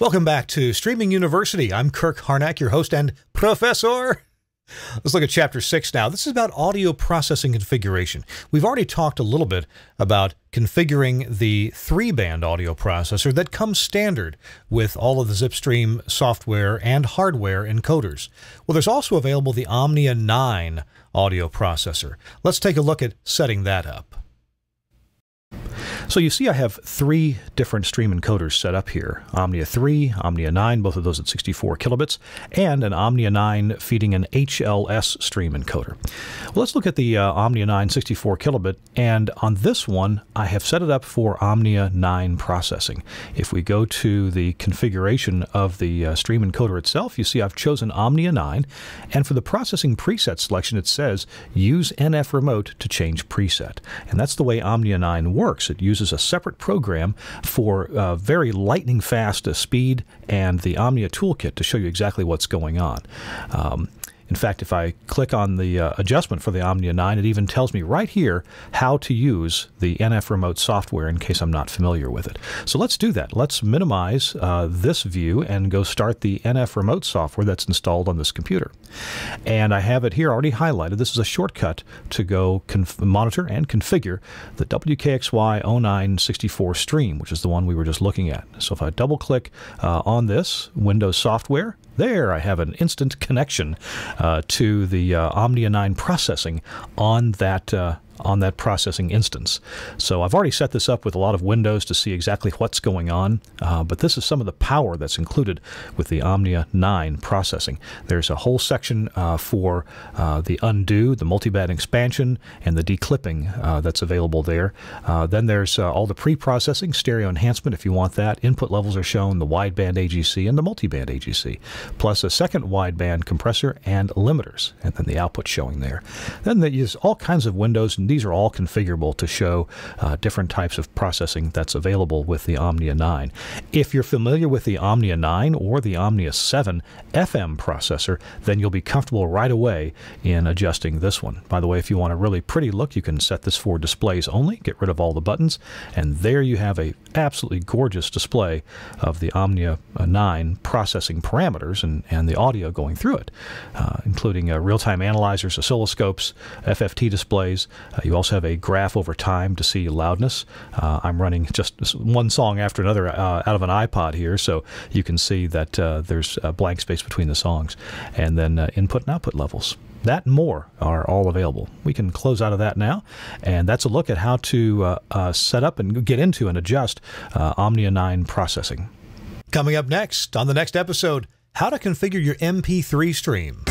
Welcome back to Streaming University. I'm Kirk Harnack, your host and professor. Let's look at Chapter 6 now. This is about audio processing configuration. We've already talked a little bit about configuring the 3-band audio processor that comes standard with all of the Zipstream software and hardware encoders. Well, there's also available the Omnia 9 audio processor. Let's take a look at setting that up. So you see I have 3 different stream encoders set up here. Omnia 3, Omnia 9, both of those at 64 kilobits, and an Omnia 9 feeding an HLS stream encoder. Well, let's look at the Omnia 9 64 kilobit, and on this one, I have set it up for Omnia 9 processing. If we go to the configuration of the stream encoder itself, you see I've chosen Omnia 9, and for the processing preset selection, it says use NF Remote to change preset. And that's the way Omnia 9 works. It uses a separate program for very lightning fast speed and the Omnia Toolkit to show you exactly what's going on. In fact, if I click on the adjustment for the Omnia 9, it even tells me right here how to use the NF Remote software in case I'm not familiar with it. So let's do that. Let's minimize this view and go start the NF Remote software that's installed on this computer. And I have it here already highlighted. This is a shortcut to go monitor and configure the WKXY0964 stream, which is the one we were just looking at. So if I double click on this Windows software, there I have an instant connection to the Omnia 9 processing on that processing instance. So I've already set this up with a lot of windows to see exactly what's going on, but this is some of the power that's included with the Omnia 9 processing. There's a whole section for the undo, the multi-band expansion, and the declipping that's available there. Then there's all the pre-processing, stereo enhancement if you want that. Input levels are shown, the wideband AGC and the multiband AGC, plus a second wideband compressor and limiters, and then the output showing there. Then there's all kinds of windows, and these are all configurable to show different types of processing that's available with the Omnia 9. If you're familiar with the Omnia 9 or the Omnia 7 FM processor, then you'll be comfortable right away in adjusting this one. By the way, if you want a really pretty look, you can set this for displays only, get rid of all the buttons, and there you have a absolutely gorgeous display of the Omnia 9 processing parameters and the audio going through it, including real-time analyzers, oscilloscopes, FFT displays. You also have a graph over time to see loudness. I'm running just one song after another out of an iPod here, so you can see that there's a blank space between the songs. And then input and output levels. That and more are all available. We can close out of that now, and that's a look at how to set up and get into and adjust Omnia 9 processing. Coming up next on the next episode, how to configure your MP3 stream.